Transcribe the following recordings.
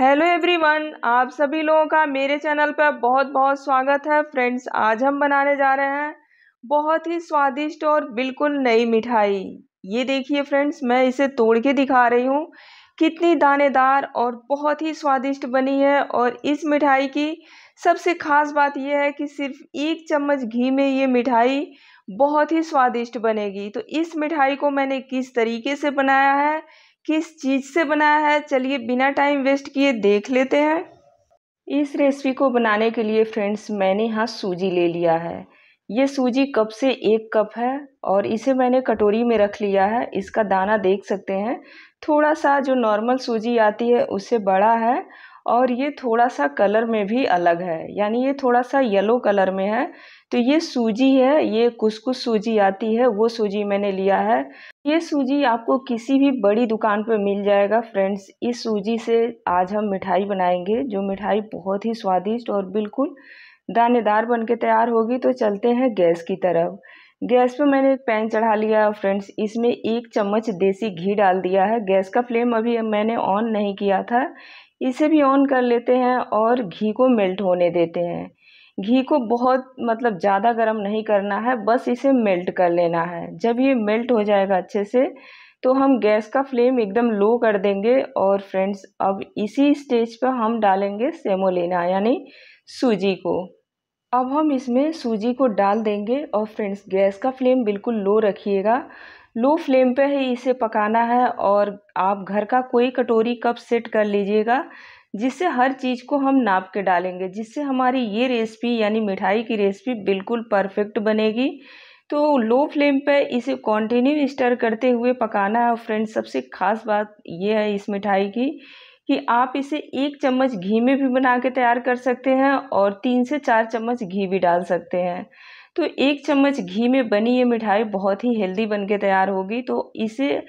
Hello everyone, आप सभी लोगों का मेरे चैनल पर बहुत बहुत स्वागत है। फ्रेंड्स, आज हम बनाने जा रहे हैं बहुत ही स्वादिष्ट और बिल्कुल नई मिठाई। ये देखिए फ्रेंड्स, मैं इसे तोड़ के दिखा रही हूँ। कितनी दानेदार और बहुत ही स्वादिष्ट बनी है। और इस मिठाई की सबसे खास बात यह है कि सिर्फ एक चम्मच घी में ये मिठाई बहुत ही स्वादिष्ट बनेगी। तो इस मिठाई को मैंने किस तरीके से बनाया है, किस चीज़ से बनाया है, चलिए बिना टाइम वेस्ट किए देख लेते हैं। इस रेसिपी को बनाने के लिए फ्रेंड्स मैंने यहाँ सूजी ले लिया है। ये सूजी कप से एक कप है और इसे मैंने कटोरी में रख लिया है। इसका दाना देख सकते हैं, थोड़ा सा जो नॉर्मल सूजी आती है उससे बड़ा है और ये थोड़ा सा कलर में भी अलग है, यानी ये थोड़ा सा येलो कलर में है। तो ये सूजी है, ये कुछ कुछ सूजी आती है, वो सूजी मैंने लिया है। ये सूजी आपको किसी भी बड़ी दुकान पर मिल जाएगा। फ्रेंड्स, इस सूजी से आज हम मिठाई बनाएंगे, जो मिठाई बहुत ही स्वादिष्ट और बिल्कुल दानेदार बन के तैयार होगी। तो चलते हैं गैस की तरफ। गैस पे मैंने एक पैन चढ़ा लिया है। फ्रेंड्स, इसमें एक चम्मच देसी घी डाल दिया है। गैस का फ्लेम अभी मैंने ऑन नहीं किया था, इसे भी ऑन कर लेते हैं और घी को मेल्ट होने देते हैं। घी को बहुत ज़्यादा गर्म नहीं करना है, बस इसे मेल्ट कर लेना है। जब ये मेल्ट हो जाएगा अच्छे से तो हम गैस का फ्लेम एकदम लो कर देंगे। और फ्रेंड्स, अब इसी स्टेज पर हम डालेंगे सेमोलिना यानी सूजी को। अब हम इसमें सूजी को डाल देंगे। और फ्रेंड्स, गैस का फ्लेम बिल्कुल लो रखिएगा, लो फ्लेम पे ही इसे पकाना है। और आप घर का कोई कटोरी कप सेट कर लीजिएगा, जिससे हर चीज़ को हम नाप के डालेंगे, जिससे हमारी ये रेसिपी यानी मिठाई की रेसिपी बिल्कुल परफेक्ट बनेगी। तो लो फ्लेम पे इसे कंटिन्यू स्टर करते हुए पकाना है। फ्रेंड्स, सबसे खास बात यह है इस मिठाई की कि आप इसे एक चम्मच घी में भी बना के तैयार कर सकते हैं और 3 से 4 चम्मच घी भी डाल सकते हैं। तो एक चम्मच घी में बनी ये मिठाई बहुत ही हेल्दी बन के तैयार होगी। तो इसे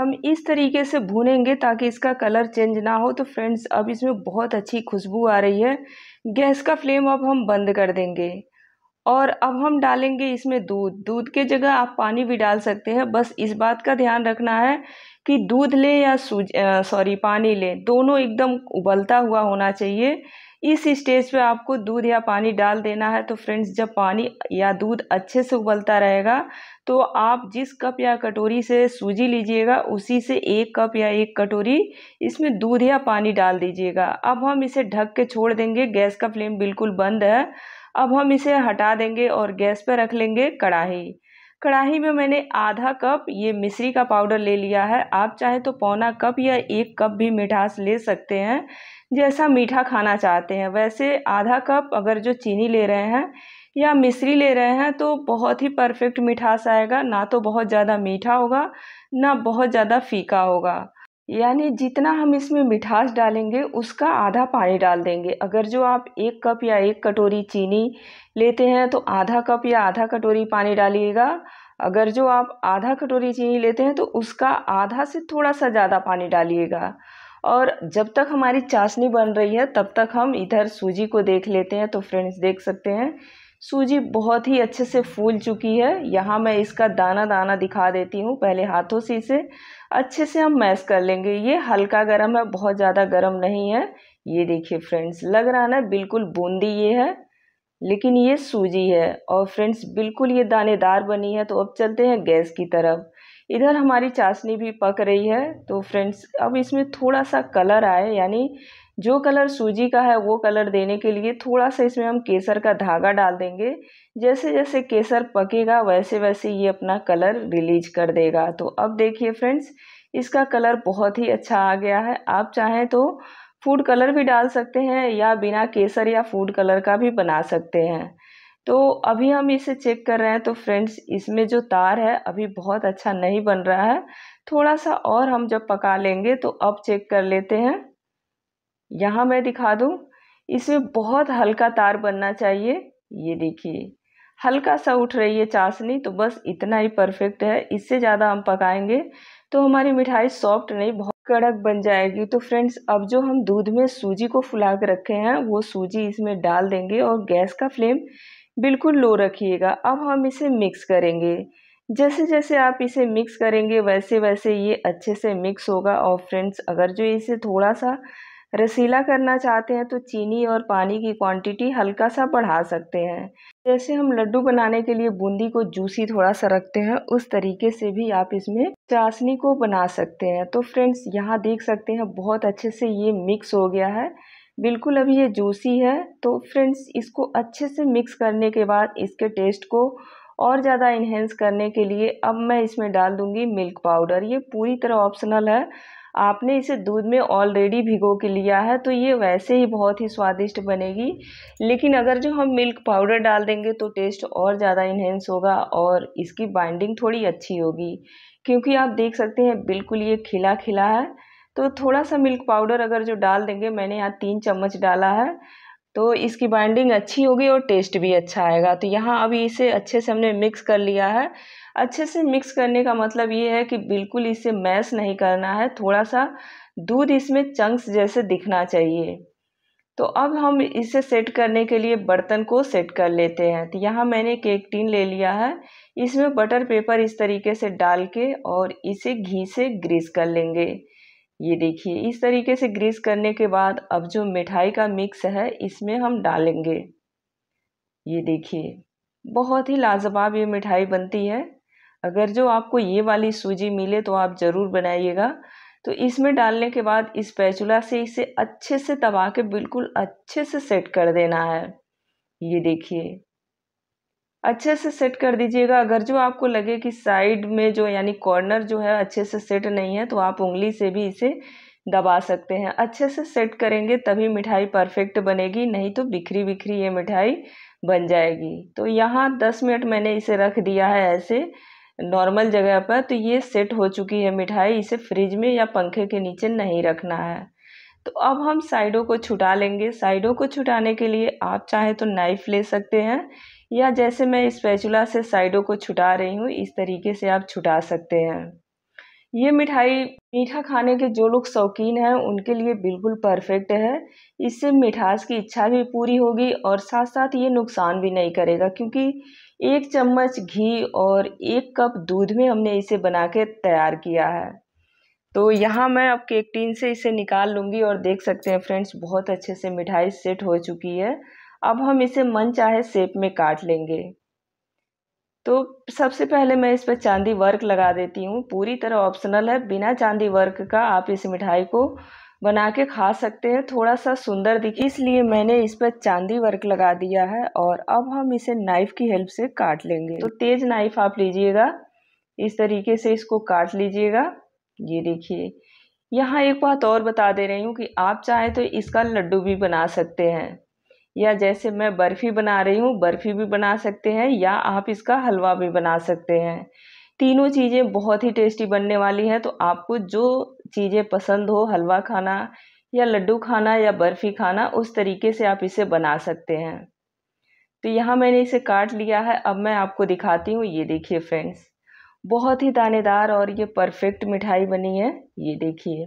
हम इस तरीके से भूनेंगे ताकि इसका कलर चेंज ना हो। तो फ्रेंड्स, अब इसमें बहुत अच्छी खुशबू आ रही है। गैस का फ्लेम अब हम बंद कर देंगे। और अब हम डालेंगे इसमें दूध। दूध के जगह आप पानी भी डाल सकते हैं, बस इस बात का ध्यान रखना है कि दूध लें या पानी लें, दोनों एकदम उबलता हुआ होना चाहिए। इस स्टेज पे आपको दूध या पानी डाल देना है। तो फ्रेंड्स, जब पानी या दूध अच्छे से उबलता रहेगा तो आप जिस कप या कटोरी से सूजी लीजिएगा उसी से एक कप या एक कटोरी इसमें दूध या पानी डाल दीजिएगा। अब हम इसे ढक के छोड़ देंगे। गैस का फ्लेम बिल्कुल बंद है। अब हम इसे हटा देंगे और गैस पर रख लेंगे कढ़ाही। कढ़ाही में मैंने आधा कप ये मिश्री का पाउडर ले लिया है। आप चाहे तो पौना कप या एक कप भी मिठास ले सकते हैं, जैसा मीठा खाना चाहते हैं वैसे। आधा कप अगर जो चीनी ले रहे हैं या मिश्री ले रहे हैं तो बहुत ही परफेक्ट मिठास आएगा, ना तो बहुत ज़्यादा मीठा होगा ना बहुत ज़्यादा फीका होगा। यानी जितना हम इसमें मिठास डालेंगे उसका आधा पानी डाल देंगे। अगर जो आप एक कप या एक कटोरी चीनी लेते हैं तो आधा कप या आधा कटोरी पानी डालिएगा। अगर जो आप आधा कटोरी चीनी लेते हैं तो उसका आधा से थोड़ा सा ज़्यादा पानी डालिएगा। और जब तक हमारी चाशनी बन रही है तब तक हम इधर सूजी को देख लेते हैं। तो फ्रेंड्स, देख सकते हैं सूजी बहुत ही अच्छे से फूल चुकी है। यहाँ मैं इसका दाना दाना दिखा देती हूँ। पहले हाथों से इसे अच्छे से हम मैश कर लेंगे। ये हल्का गर्म है, बहुत ज़्यादा गर्म नहीं है। ये देखिए फ्रेंड्स, लग रहा है ना बिल्कुल बूंदी ये है, लेकिन ये सूजी है। और फ्रेंड्स, बिल्कुल ये दानेदार बनी है। तो अब चलते हैं गैस की तरफ। इधर हमारी चाशनी भी पक रही है। तो फ्रेंड्स, अब इसमें थोड़ा सा कलर आए, यानी जो कलर सूजी का है वो कलर देने के लिए थोड़ा सा इसमें हम केसर का धागा डाल देंगे। जैसे जैसे केसर पकेगा वैसे वैसे ये अपना कलर रिलीज कर देगा। तो अब देखिए फ्रेंड्स, इसका कलर बहुत ही अच्छा आ गया है। आप चाहें तो फूड कलर भी डाल सकते हैं या बिना केसर या फूड कलर का भी बना सकते हैं। तो अभी हम इसे चेक कर रहे हैं। तो फ्रेंड्स, इसमें जो तार है अभी बहुत अच्छा नहीं बन रहा है, थोड़ा सा और हम जब पका लेंगे तो अब चेक कर लेते हैं। यहाँ मैं दिखा दूँ, इसमें बहुत हल्का तार बनना चाहिए। ये देखिए हल्का सा उठ रही है चाशनी, तो बस इतना ही परफेक्ट है। इससे ज़्यादा हम पकाएंगे तो हमारी मिठाई सॉफ्ट नहीं, बहुत कड़क बन जाएगी। तो फ्रेंड्स, अब जो हम दूध में सूजी को फुला के रखे हैं वो सूजी इसमें डाल देंगे। और गैस का फ्लेम बिल्कुल लो रखिएगा। अब हम इसे मिक्स करेंगे। जैसे जैसे आप इसे मिक्स करेंगे वैसे वैसे ये अच्छे से मिक्स होगा। और फ्रेंड्स, अगर जो इसे थोड़ा सा रसीला करना चाहते हैं तो चीनी और पानी की क्वांटिटी हल्का सा बढ़ा सकते हैं। जैसे हम लड्डू बनाने के लिए बूंदी को जूसी थोड़ा सा रखते हैं, उस तरीके से भी आप इसमें चाशनी को बना सकते हैं। तो फ्रेंड्स यहाँ देख सकते हैं बहुत अच्छे से ये मिक्स हो गया है, बिल्कुल अभी ये जूसी है। तो फ्रेंड्स इसको अच्छे से मिक्स करने के बाद इसके टेस्ट को और ज़्यादा इन्हेंस करने के लिए अब मैं इसमें डाल दूंगी मिल्क पाउडर। ये पूरी तरह ऑप्शनल है, आपने इसे दूध में ऑलरेडी भिगो के लिया है तो ये वैसे ही बहुत ही स्वादिष्ट बनेगी, लेकिन अगर जो हम मिल्क पाउडर डाल देंगे तो टेस्ट और ज़्यादा इन्हेंस होगा और इसकी बाइंडिंग थोड़ी अच्छी होगी, क्योंकि आप देख सकते हैं बिल्कुल ये खिला खिला है। तो थोड़ा सा मिल्क पाउडर अगर जो डाल देंगे, मैंने यहाँ 3 चम्मच डाला है, तो इसकी बाइंडिंग अच्छी होगी और टेस्ट भी अच्छा आएगा। तो यहाँ अभी इसे अच्छे से हमने मिक्स कर लिया है। अच्छे से मिक्स करने का मतलब ये है कि बिल्कुल इसे मैश नहीं करना है, थोड़ा सा दूध इसमें चंक्स जैसे दिखना चाहिए। तो अब हम इसे सेट करने के लिए बर्तन को सेट कर लेते हैं। तो यहाँ मैंने केक टिन ले लिया है, इसमें बटर पेपर इस तरीके से डाल के और इसे घी से ग्रीस कर लेंगे। ये देखिए इस तरीके से ग्रीस करने के बाद अब जो मिठाई का मिक्स है इसमें हम डालेंगे। ये देखिए बहुत ही लाजवाब ये मिठाई बनती है। अगर जो आपको ये वाली सूजी मिले तो आप ज़रूर बनाइएगा। तो इसमें डालने के बाद स्पैचुला से इसे अच्छे से दबा के बिल्कुल अच्छे से सेट कर देना है। ये देखिए अच्छे से सेट कर दीजिएगा। अगर जो आपको लगे कि साइड में जो यानी कॉर्नर जो है अच्छे से सेट नहीं है तो आप उंगली से भी इसे दबा सकते हैं। अच्छे से सेट करेंगे तभी मिठाई परफेक्ट बनेगी, नहीं तो बिखरी बिखरी ये मिठाई बन जाएगी। तो यहाँ 10 मिनट मैंने इसे रख दिया है ऐसे नॉर्मल जगह पर। तो ये सेट हो चुकी है मिठाई, इसे फ्रिज में या पंखे के नीचे नहीं रखना है। तो अब हम साइडों को छुटा लेंगे। साइडों को छुटाने के लिए आप चाहे तो नाइफ़ ले सकते हैं या जैसे मैं स्पैचुला से साइडों को छुटा रही हूँ इस तरीके से आप छुटा सकते हैं। ये मिठाई मीठा खाने के जो लोग शौकीन हैं उनके लिए बिल्कुल परफेक्ट है। इससे मिठास की इच्छा भी पूरी होगी और साथ साथ ये नुकसान भी नहीं करेगा, क्योंकि 1 चम्मच घी और 1 कप दूध में हमने इसे बना के तैयार किया है। तो यहाँ मैं अब केक टिन से इसे निकाल लूँगी और देख सकते हैं फ्रेंड्स बहुत अच्छे से मिठाई सेट हो चुकी है। अब हम इसे मन चाहे शेप में काट लेंगे। तो सबसे पहले मैं इस पर चांदी वर्क लगा देती हूँ। पूरी तरह ऑप्शनल है, बिना चांदी वर्क का आप इस मिठाई को बना के खा सकते हैं। थोड़ा सा सुंदर दिखे इसलिए मैंने इस पर चांदी वर्क लगा दिया है। और अब हम इसे नाइफ़ की हेल्प से काट लेंगे। तो तेज़ नाइफ़ आप लीजिएगा, इस तरीके से इसको काट लीजिएगा। ये देखिए यहाँ एक बात और बता दे रही हूँ कि आप चाहे तो इसका लड्डू भी बना सकते हैं या जैसे मैं बर्फ़ी बना रही हूँ बर्फ़ी भी बना सकते हैं या आप इसका हलवा भी बना सकते हैं। तीनों चीज़ें बहुत ही टेस्टी बनने वाली हैं। तो आपको जो चीज़ें पसंद हो, हलवा खाना या लड्डू खाना या बर्फ़ी खाना, उस तरीके से आप इसे बना सकते हैं। तो यहाँ मैंने इसे काट लिया है, अब मैं आपको दिखाती हूँ। ये देखिए फ्रेंड्स बहुत ही दानेदार और ये परफेक्ट मिठाई बनी है। ये देखिए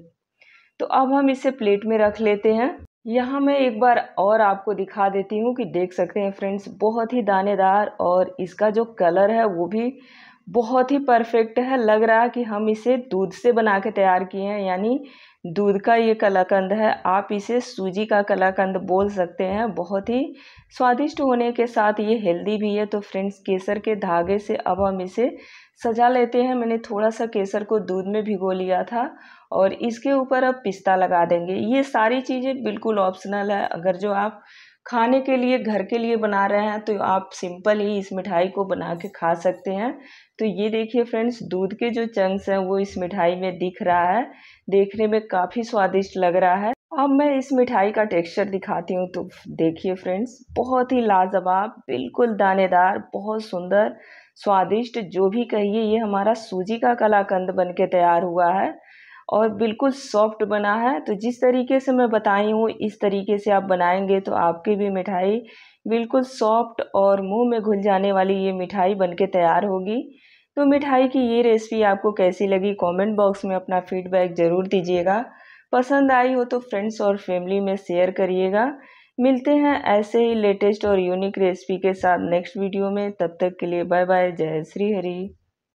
तो अब हम इसे प्लेट में रख लेते हैं। यहाँ मैं एक बार और आपको दिखा देती हूँ कि देख सकते हैं फ्रेंड्स बहुत ही दानेदार और इसका जो कलर है वो भी बहुत ही परफेक्ट है। लग रहा है कि हम इसे दूध से बना के तैयार किए हैं, यानी दूध का ये कलाकंद है। आप इसे सूजी का कलाकंद बोल सकते हैं। बहुत ही स्वादिष्ट होने के साथ ये हेल्दी भी है। तो फ्रेंड्स केसर के धागे से अब हम इसे सजा लेते हैं। मैंने थोड़ा सा केसर को दूध में भिगो लिया था और इसके ऊपर अब पिस्ता लगा देंगे। ये सारी चीज़ें बिल्कुल ऑप्शनल है। अगर जो आप खाने के लिए घर के लिए बना रहे हैं तो आप सिंपल ही इस मिठाई को बना के खा सकते हैं। तो ये देखिए फ्रेंड्स दूध के जो चंक्स हैं वो इस मिठाई में दिख रहा है, देखने में काफ़ी स्वादिष्ट लग रहा है। अब मैं इस मिठाई का टेक्सचर दिखाती हूँ। तो देखिए फ्रेंड्स बहुत ही लाजवाब, बिल्कुल दानेदार, बहुत सुंदर, स्वादिष्ट, जो भी कहिए, ये हमारा सूजी का कलाकंद बन के तैयार हुआ है और बिल्कुल सॉफ्ट बना है। तो जिस तरीके से मैं बताई हूँ इस तरीके से आप बनाएंगे तो आपकी भी मिठाई बिल्कुल सॉफ्ट और मुंह में घुल जाने वाली ये मिठाई बन के तैयार होगी। तो मिठाई की ये रेसिपी आपको कैसी लगी कमेंट बॉक्स में अपना फीडबैक ज़रूर दीजिएगा। पसंद आई हो तो फ्रेंड्स और फैमिली में शेयर करिएगा। मिलते हैं ऐसे ही लेटेस्ट और यूनिक रेसिपी के साथ नेक्स्ट वीडियो में। तब तक के लिए बाय बाय, जय श्री हरि।